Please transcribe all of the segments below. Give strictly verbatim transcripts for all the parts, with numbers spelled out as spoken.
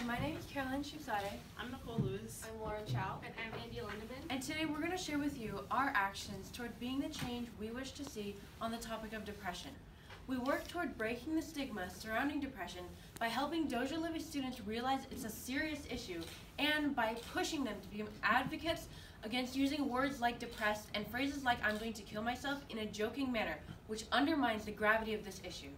Hi, my name is Caroline Sheikhzadeh. I'm Nicole Lewis. I'm Lauren Siao. And I'm Andie Lindeman. And today we're going to share with you our actions toward being the change we wish to see on the topic of depression. We work toward breaking the stigma surrounding depression by helping Dozier-Libbey students realize it's a serious issue and by pushing them to be advocates against using words like depressed and phrases like I'm going to kill myself in a joking manner, which undermines the gravity of this issue.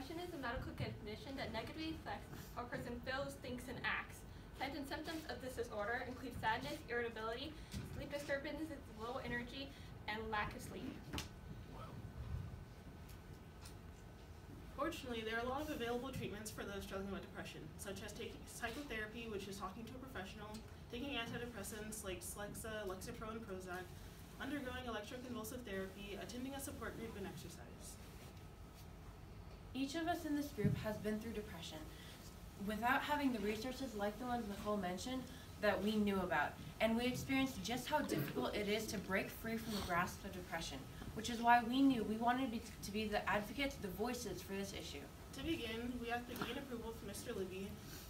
Depression is a medical condition that negatively affects how a person feels, thinks, and acts. Signs and symptoms of this disorder include sadness, irritability, sleep disturbances, low energy, and lack of sleep. Fortunately, there are a lot of available treatments for those struggling with depression, such as taking psychotherapy, which is talking to a professional, taking antidepressants like Slexa, Lexapro, and Prozac, undergoing electroconvulsive therapy, attending a support group, and exercise. Each of us in this group has been through depression without having the resources like the ones Nicole mentioned that we knew about, and we experienced just how difficult it is to break free from the grasp of depression, which is why we knew we wanted to be, to be the advocates, the voices for this issue. To begin, we asked to gain approval from Mister Libby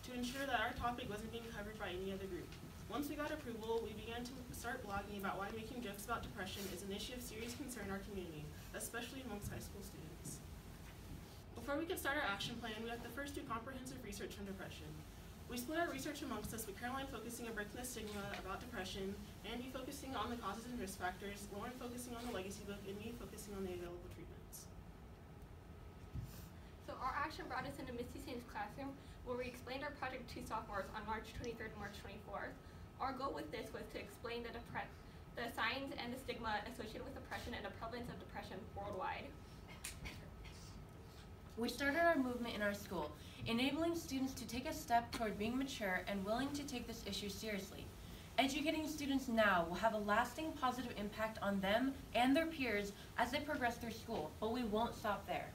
to ensure that our topic wasn't being covered by any other group. Once we got approval, we began to start blogging about why making jokes about depression is an issue of serious concern in our community, especially amongst high school students. Before we could start our action plan, we had to first do comprehensive research on depression. We split our research amongst us, with Caroline focusing on breaking the stigma about depression, Andy focusing on the causes and risk factors, Lauren focusing on the Legacy Book, and me focusing on the available treatments. So our action brought us into Misty Saints' classroom, where we explained our project to sophomores on March twenty-third and March twenty-fourth. Our goal with this was to explain the, the signs and the stigma associated with depression and the prevalence of depression worldwide. We started our movement in our school, enabling students to take a step toward being mature and willing to take this issue seriously. Educating students now will have a lasting positive impact on them and their peers as they progress through school, but we won't stop there.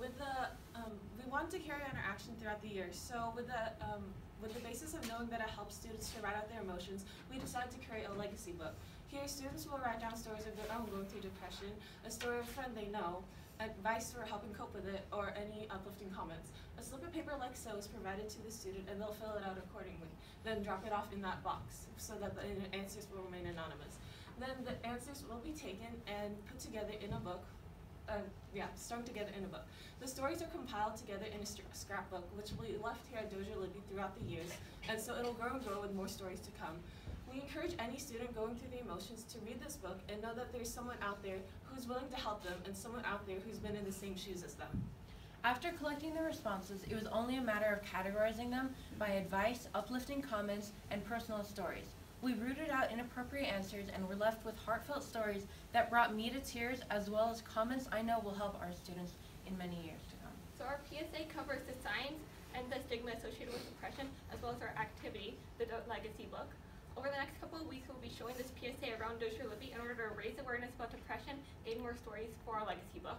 With the, um, we want to carry on our action throughout the year, so with the, um, with the basis of knowing that it helps students to write out their emotions, we decided to create a legacy book. Here, students will write down stories of their own going through depression, a story of a friend they know, advice for helping cope with it, or any uplifting comments. A slip of paper like so is provided to the student, and they'll fill it out accordingly, then drop it off in that box so that the answers will remain anonymous. Then the answers will be taken and put together in a book, uh, yeah, strung together in a book. The stories are compiled together in a scrapbook, which will be left here at Dozier-Libbey throughout the years, and so it'll grow and grow with more stories to come. We encourage any student going through the emotions to read this book and know that there's someone out there who's willing to help them and someone out there who's been in the same shoes as them. After collecting the responses, it was only a matter of categorizing them by advice, uplifting comments, and personal stories. We rooted out inappropriate answers and were left with heartfelt stories that brought me to tears, as well as comments I know will help our students in many years to come. So our P S A covers the signs and the stigma associated with depression, as well as our activity, the Legacy Book. Over the next couple of weeks, we'll be showing this P S A around Dozier-Libbey in order to raise awareness about depression, gain more stories for our Legacy Book.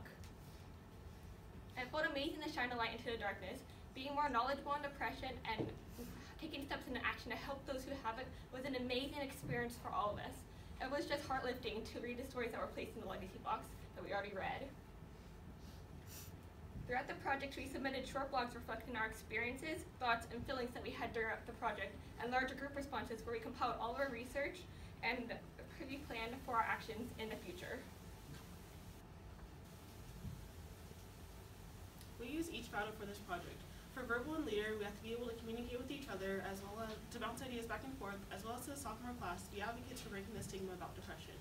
And it felt amazing to shine a light into the darkness. Being more knowledgeable on depression and taking steps into action to help those who have it was an amazing experience for all of us. It was just heart-lifting to read the stories that were placed in the Legacy Box that we already read. Throughout the project, we submitted short blogs reflecting our experiences, thoughts, and feelings that we had throughout the project, and larger group responses where we compiled all of our research and we planned for our actions in the future. We use each battle for this project. For verbal and leader, we have to be able to communicate with each other, as well as to bounce ideas back and forth, as well as to the sophomore class to be advocates for breaking the stigma about depression.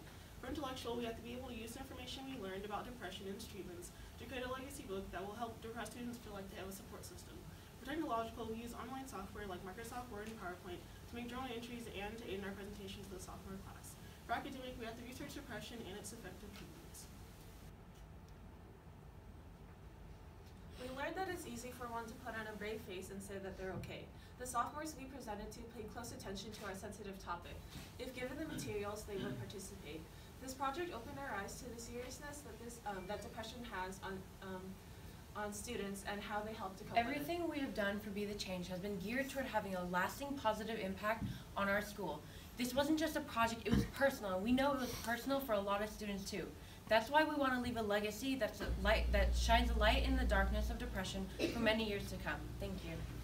For intellectual, we have to be able to use the information we learned about depression and its treatments to create a legacy book that will help depressed students feel like they have a support system. For technological, we use online software like Microsoft Word and PowerPoint to make journal entries and to aid in our presentations to the sophomore class. For academic, we have to research depression and its effective treatments. We learned that it's easy for one to put on a brave face and say that they're okay. The sophomores we presented to paid close attention to our sensitive topic. If given the materials, they would participate. This project opened our eyes to the seriousness that this um, that depression has on um, on students and how they help to cope with it. Everything we have done for Be The Change has been geared toward having a lasting positive impact on our school. This wasn't just a project, it was personal. We know it was personal for a lot of students too. That's why we want to leave a legacy that's a light that shines a light in the darkness of depression for many years to come. Thank you.